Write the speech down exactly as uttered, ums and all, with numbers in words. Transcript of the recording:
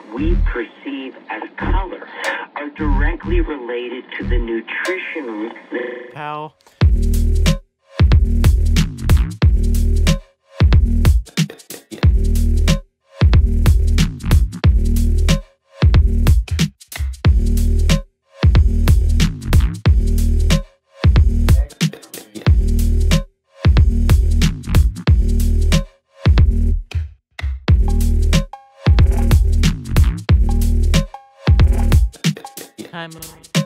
that we perceive as color are directly related to the nutritional... How? I'm